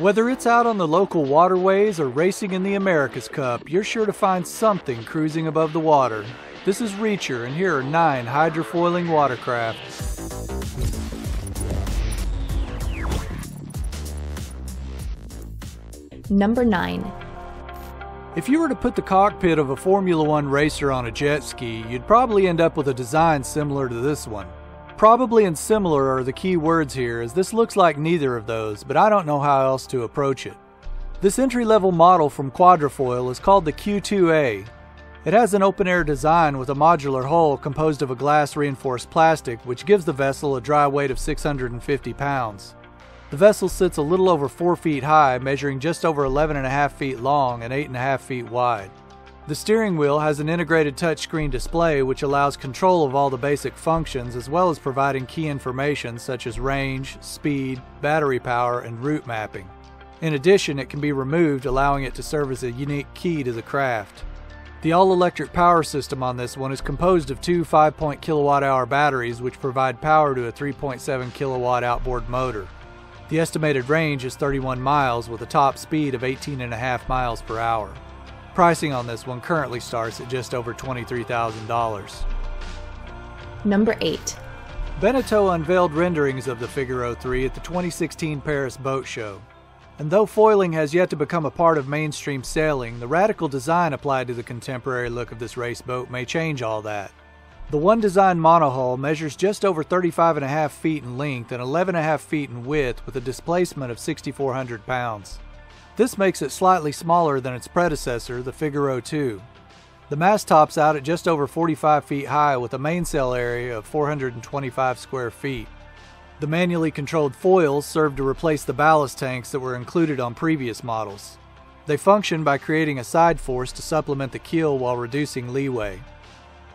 Whether it's out on the local waterways or racing in the America's Cup, you're sure to find something cruising above the water. This is Reacher, and here are 9 hydrofoiling watercraft. Number 9. If you were to put the cockpit of a Formula 1 racer on a jet ski, you'd probably end up with a design similar to this one. Probably and similar are the key words here, as this looks like neither of those, but I don't know how else to approach it. This entry-level model from Quadrofoil is called the Q2A. It has an open-air design with a modular hull composed of a glass-reinforced plastic, which gives the vessel a dry weight of 650 pounds. The vessel sits a little over 4 feet high, measuring just over 11.5 feet long and 8.5 feet wide. The steering wheel has an integrated touchscreen display which allows control of all the basic functions, as well as providing key information such as range, speed, battery power, and route mapping. In addition, it can be removed, allowing it to serve as a unique key to the craft. The all-electric power system on this one is composed of 2 5.0 kilowatt-hour batteries which provide power to a 3.7 kilowatt outboard motor. The estimated range is 31 miles with a top speed of 18.5 miles per hour. Pricing on this one currently starts at just over $23,000. Number 8. Beneteau unveiled renderings of the Figaro 3 at the 2016 Paris Boat Show. And though foiling has yet to become a part of mainstream sailing, the radical design applied to the contemporary look of this race boat may change all that. The one design monohull measures just over 35.5 feet in length and 11.5 feet in width with a displacement of 6,400 pounds. This makes it slightly smaller than its predecessor, the Figaro 2. The mast tops out at just over 45 feet high with a mainsail area of 425 square feet. The manually controlled foils serve to replace the ballast tanks that were included on previous models. They function by creating a side force to supplement the keel while reducing leeway.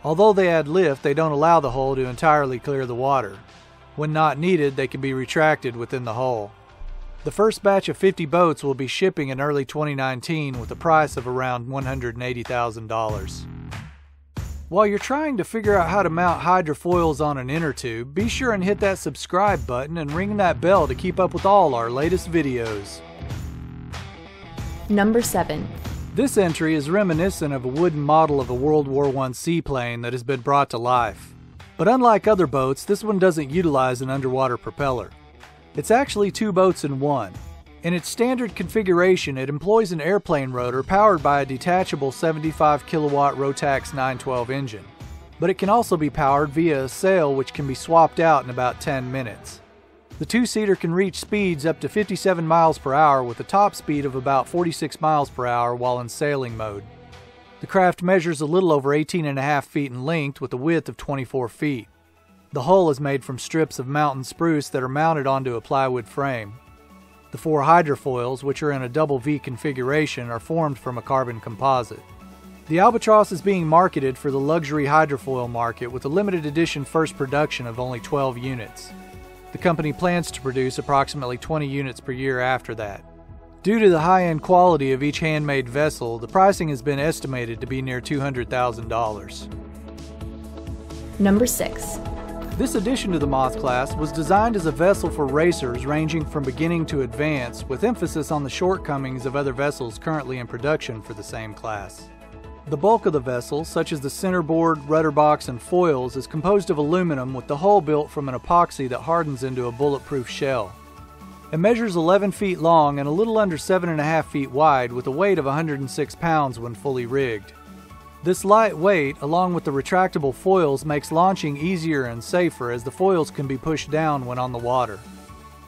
Although they add lift, they don't allow the hull to entirely clear the water. When not needed, they can be retracted within the hull. The first batch of 50 boats will be shipping in early 2019 with a price of around $180,000. While you're trying to figure out how to mount hydrofoils on an inner tube, be sure and hit that subscribe button and ring that bell to keep up with all our latest videos. Number 7. This entry is reminiscent of a wooden model of a World War I seaplane that has been brought to life. But unlike other boats, this one doesn't utilize an underwater propeller. It's actually 2 boats in one. In its standard configuration, it employs an airplane rotor powered by a detachable 75 kilowatt Rotax 912 engine. But it can also be powered via a sail which can be swapped out in about 10 minutes. The 2-seater can reach speeds up to 57 miles per hour with a top speed of about 46 miles per hour while in sailing mode. The craft measures a little over 18.5 feet in length with a width of 24 feet. The hull is made from strips of mountain spruce that are mounted onto a plywood frame. The 4 hydrofoils, which are in a double V configuration, are formed from a carbon composite. The Albatross is being marketed for the luxury hydrofoil market with a limited edition first production of only 12 units. The company plans to produce approximately 20 units per year after that. Due to the high-end quality of each handmade vessel, the pricing has been estimated to be near $200,000. Number 6. This addition to the Moth class was designed as a vessel for racers ranging from beginning to advanced, with emphasis on the shortcomings of other vessels currently in production for the same class. The bulk of the vessel, such as the centerboard, rudder box, and foils, is composed of aluminum with the hull built from an epoxy that hardens into a bulletproof shell. It measures 11 feet long and a little under 7.5 feet wide with a weight of 106 pounds when fully rigged. This light weight, along with the retractable foils, makes launching easier and safer as the foils can be pushed down when on the water.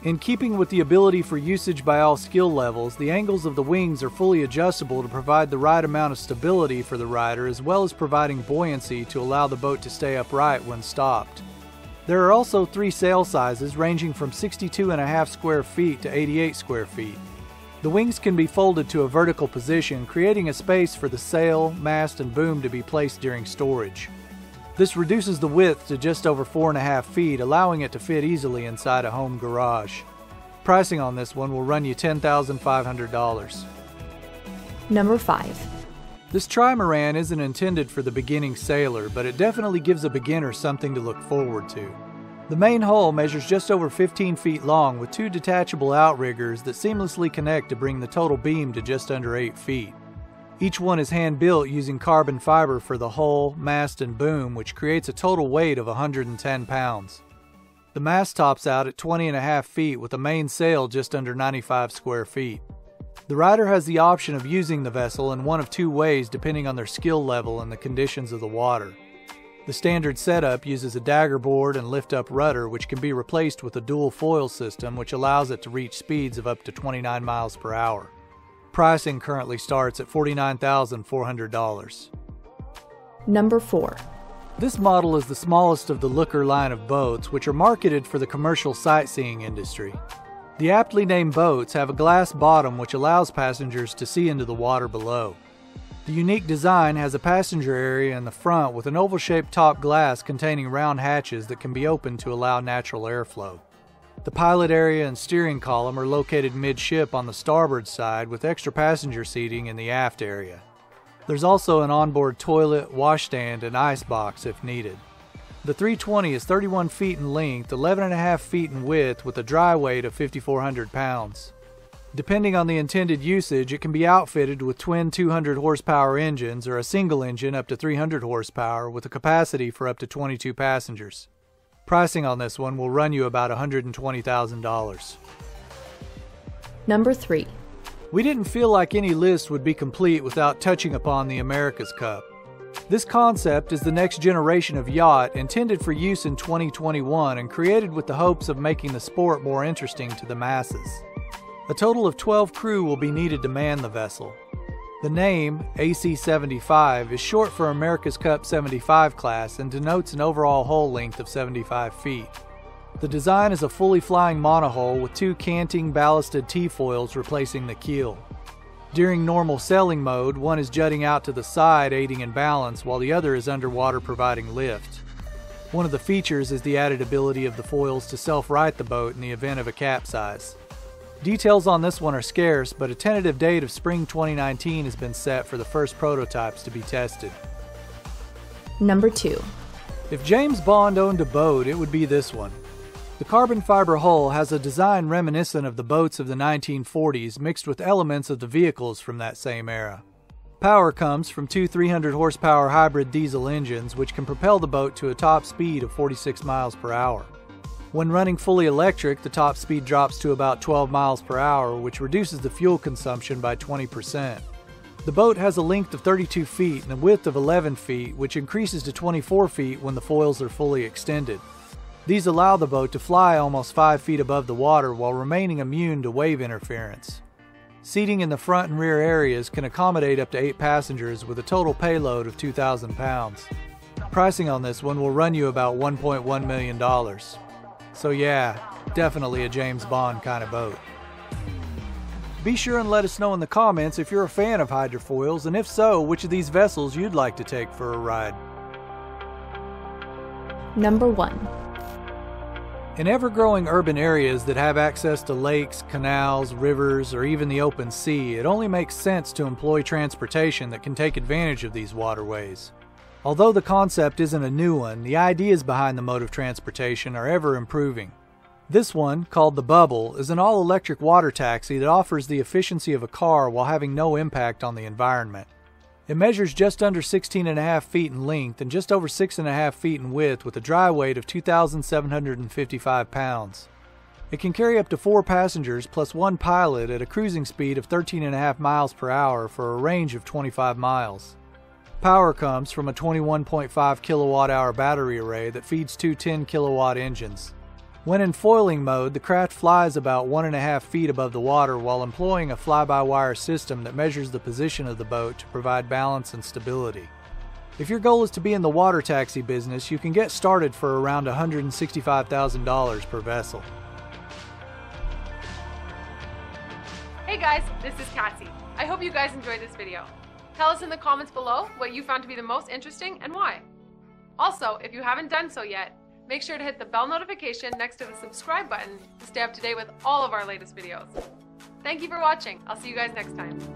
In keeping with the ability for usage by all skill levels, the angles of the wings are fully adjustable to provide the right amount of stability for the rider, as well as providing buoyancy to allow the boat to stay upright when stopped. There are also 3 sail sizes ranging from 62.5 square feet to 88 square feet. The wings can be folded to a vertical position, creating a space for the sail, mast, and boom to be placed during storage. This reduces the width to just over 4.5 feet, allowing it to fit easily inside a home garage. Pricing on this one will run you $10,500. Number 5. This trimaran isn't intended for the beginning sailor, but it definitely gives a beginner something to look forward to. The main hull measures just over 15 feet long with two detachable outriggers that seamlessly connect to bring the total beam to just under 8 feet. Each one is hand-built using carbon fiber for the hull, mast, and boom, which creates a total weight of 110 pounds. The mast tops out at 20.5 feet with a main sail just under 95 square feet. The rider has the option of using the vessel in one of two ways depending on their skill level and the conditions of the water. The standard setup uses a dagger board and lift-up rudder, which can be replaced with a dual foil system which allows it to reach speeds of up to 29 miles per hour. Pricing currently starts at $49,400. Number 4. This model is the smallest of the Looker line of boats, which are marketed for the commercial sightseeing industry. The aptly named boats have a glass bottom which allows passengers to see into the water below. The unique design has a passenger area in the front with an oval-shaped top glass containing round hatches that can be opened to allow natural airflow. The pilot area and steering column are located midship on the starboard side with extra passenger seating in the aft area. There's also an onboard toilet, washstand, and ice box if needed. The 320 is 31 feet in length, 11.5 feet in width with a dry weight of 5,400 pounds. Depending on the intended usage, it can be outfitted with twin 200 horsepower engines or a single engine up to 300 horsepower with a capacity for up to 22 passengers. Pricing on this one will run you about $120,000. Number 3. We didn't feel like any list would be complete without touching upon the America's Cup. This concept is the next generation of yacht intended for use in 2021 and created with the hopes of making the sport more interesting to the masses. A total of 12 crew will be needed to man the vessel. The name, AC75, is short for America's Cup 75 class and denotes an overall hull length of 75 feet. The design is a fully flying monohull with two canting ballasted T-foils replacing the keel. During normal sailing mode, one is jutting out to the side aiding in balance while the other is underwater providing lift. One of the features is the added ability of the foils to self-right the boat in the event of a capsize. Details on this one are scarce, but a tentative date of spring 2019 has been set for the first prototypes to be tested. Number 2. If James Bond owned a boat, it would be this one. The carbon fiber hull has a design reminiscent of the boats of the 1940s mixed with elements of the vehicles from that same era. Power comes from two 300 horsepower hybrid diesel engines which can propel the boat to a top speed of 46 miles per hour. When running fully electric, the top speed drops to about 12 miles per hour, which reduces the fuel consumption by 20%. The boat has a length of 32 feet and a width of 11 feet, which increases to 24 feet when the foils are fully extended. These allow the boat to fly almost 5 feet above the water while remaining immune to wave interference. Seating in the front and rear areas can accommodate up to 8 passengers with a total payload of 2,000 pounds. Pricing on this one will run you about $1.1 million. So yeah, definitely a James Bond kind of boat. Be sure and let us know in the comments if you're a fan of hydrofoils, and if so, which of these vessels you'd like to take for a ride. Number 1. In ever-growing urban areas that have access to lakes, canals, rivers, or even the open sea, it only makes sense to employ transportation that can take advantage of these waterways. Although the concept isn't a new one, the ideas behind the mode of transportation are ever improving. This one, called the Bubble, is an all-electric water taxi that offers the efficiency of a car while having no impact on the environment. It measures just under 16.5 feet in length and just over 6.5 feet in width with a dry weight of 2,755 pounds. It can carry up to 4 passengers plus 1 pilot at a cruising speed of 13.5 miles per hour for a range of 25 miles. Power comes from a 21.5 kilowatt-hour battery array that feeds two 10-kilowatt engines. When in foiling mode, the craft flies about 1.5 feet above the water while employing a fly-by-wire system that measures the position of the boat to provide balance and stability. If your goal is to be in the water taxi business, you can get started for around $165,000 per vessel. Hey guys, this is Cassie. I hope you guys enjoyed this video. Tell us in the comments below what you found to be the most interesting and why. Also, if you haven't done so yet, make sure to hit the bell notification next to the subscribe button to stay up to date with all of our latest videos. Thank you for watching. I'll see you guys next time.